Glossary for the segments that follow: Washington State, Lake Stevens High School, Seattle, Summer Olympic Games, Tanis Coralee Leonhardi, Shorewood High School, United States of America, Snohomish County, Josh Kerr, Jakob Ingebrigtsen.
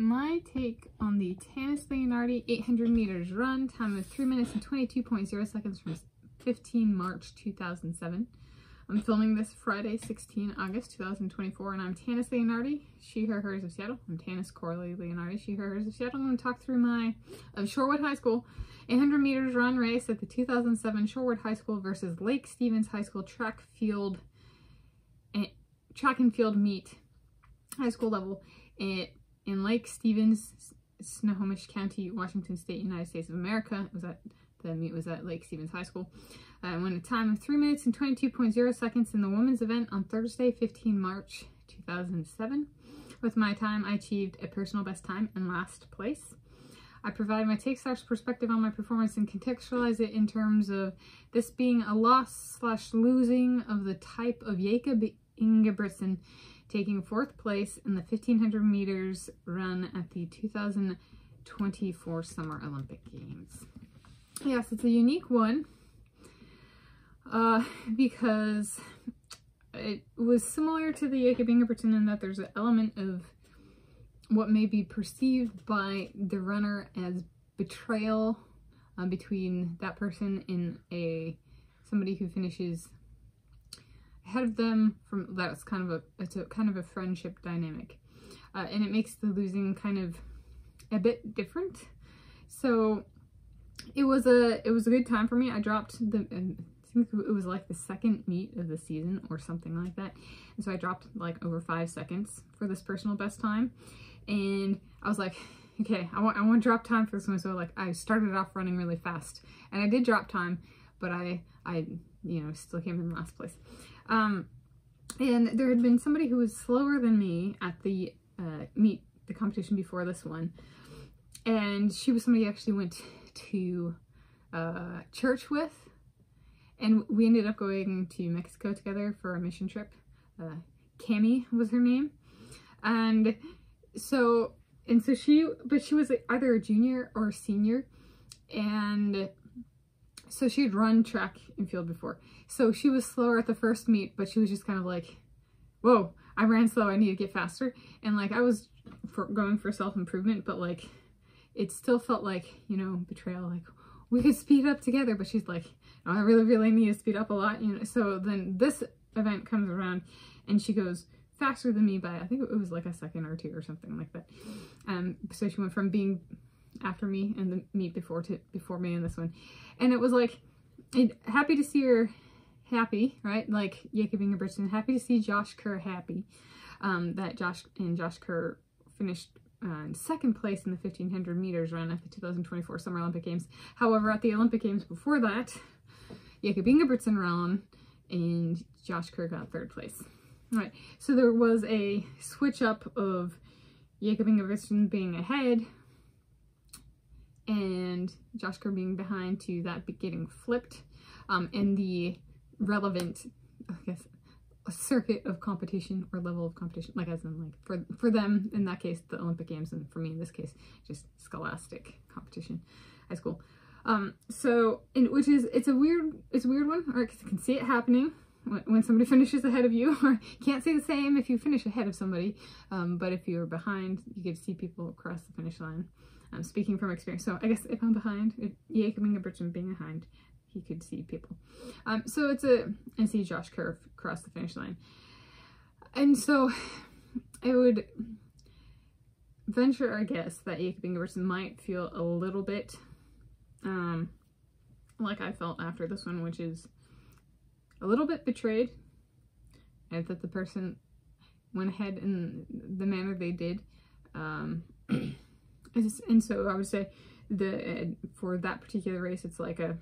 My take on the Tanis Leonhardi 800 meters run, time of 3 minutes and 22.0 seconds from 15 March 2007. I'm filming this Friday, 16 August 2024, and I'm Tanis Leonhardi, she, her, hers of Seattle. I'm Tanis Coralee Leonhardi, she, her, hers of Seattle. I'm going to talk through my Shorewood High School 800 meters run race at the 2007 Shorewood High School versus Lake Stevens High School track and field meet, high school level, in Lake Stevens, Snohomish County, Washington State, United States of America. The meet was at Lake Stevens High School. I won a time of 3 minutes and 22.0 seconds in the women's event on Thursday, 15 March 2007. With my time, I achieved a personal best time in last place. I provide my take/perspective on my performance and contextualize it in terms of this being a loss/losing of the type of Jakob Ingebrigtsen taking 4th place in the 1500 meters run at the 2024 Summer Olympic Games. Yes, it's a unique one because it was similar to the Jakob Ingebrigtsen in that there's an element of what may be perceived by the runner as betrayal between that person and somebody who finishes ahead of them. It's kind of a friendship dynamic, and it makes the losing kind of a bit different. So it was a good time for me. I dropped I think it was like the second meet of the season or something like that, and so I dropped like over 5 seconds for this personal best time, and I was like, okay, I want to drop time for this one. So like I started off running really fast, and I did drop time, but I you know, still came in last place. And there had been somebody who was slower than me at the meet, the competition before this one, and she was somebody I actually went to church with, and we ended up going to Mexico together for a mission trip. Cami was her name, and so she was either a junior or a senior, and so she had run track and field before. So she was slower at the first meet, but she was just kind of like, whoa, I ran slow, I need to get faster. And like I was going for self-improvement, but like it still felt like, you know, betrayal, like we could speed up together, but she's like, no, I really, really need to speed up a lot, you know. So then this event comes around and she goes faster than me by, I think it was like a second or two or something like that. So she went from being after me and the meet before to before me in this one, and it was like, happy to see her happy, right? Like Jakob Ingebrigtsen, happy to see Josh Kerr happy, that Josh Kerr finished in second place in the 1500 meters run at the 2024 Summer Olympic Games. However, at the Olympic Games before that, Jakob Ingebrigtsen ran and Josh Kerr got third place. All right, so there was a switch up of Jakob Ingebrigtsen being ahead and Josh Kerr being behind to that getting flipped, and the relevant, I guess, circuit of competition or level of competition, like as in like for them in that case the Olympic Games, and for me in this case just scholastic competition, high school. So, and which is, it's a weird one, right? Because you can see it happening when somebody finishes ahead of you, or can't say the same if you finish ahead of somebody, but if you're behind, you get to see people across the finish line. I'm speaking from experience, so I guess if I'm behind, Jakob Ingebrigtsen being behind, he could see people. So it's a, and see Josh Kerr cross the finish line. And so I would venture, I guess, that Jakob Ingebrigtsen might feel a little bit like I felt after this one, which is a little bit betrayed, and that the person went ahead in the manner they did. And so I would say for that particular race, it's like a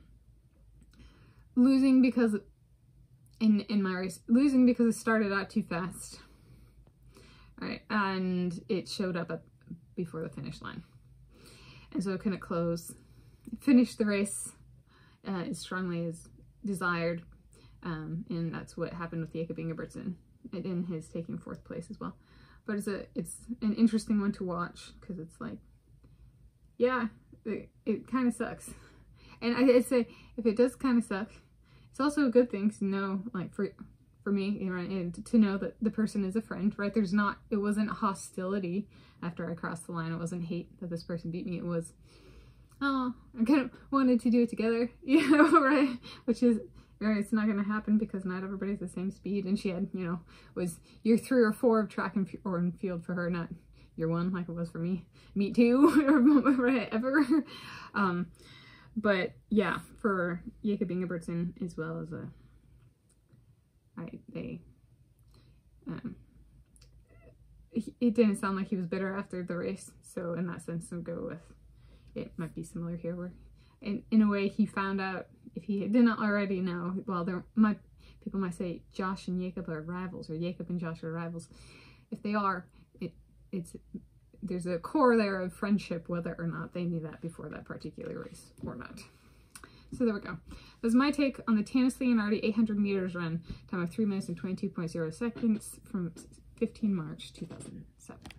losing because, in my race, losing because it started out too fast, all right, and it showed up before the finish line, and so it couldn't finish the race as strongly as desired, and that's what happened with Jakob Ingebrigtsen in his taking 4th place as well. But it's an interesting one to watch, because it's like, yeah, it kind of sucks. And I'd say if it does kind of suck, it's also a good thing to know, like, for for me, you know, and to know that the person is a friend, right? There's not, it wasn't hostility after I crossed the line. It wasn't hate that this person beat me. It was, oh, I kind of wanted to do it together, you know, right? Which is, right, it's not going to happen because not everybody's the same speed. And she had, you know, was year 3 or 4 of track and field for her, not year 1 like it was for me. Me too, or whatever. But yeah, for Jakob Ingebrigtsen as well as a, it didn't sound like he was bitter after the race. So in that sense, I'll go with it might be similar here where in a way he found out, if he didn't already know, while there might, people might say Josh and Jakob are rivals or Jakob and Josh are rivals. If they are, there's a core there of friendship, whether or not they knew that before that particular race or not. So there we go. That's my take on the Tanis Leonhardi 800 meters run, time of 3 minutes and 22.0 seconds from 15 March 2007.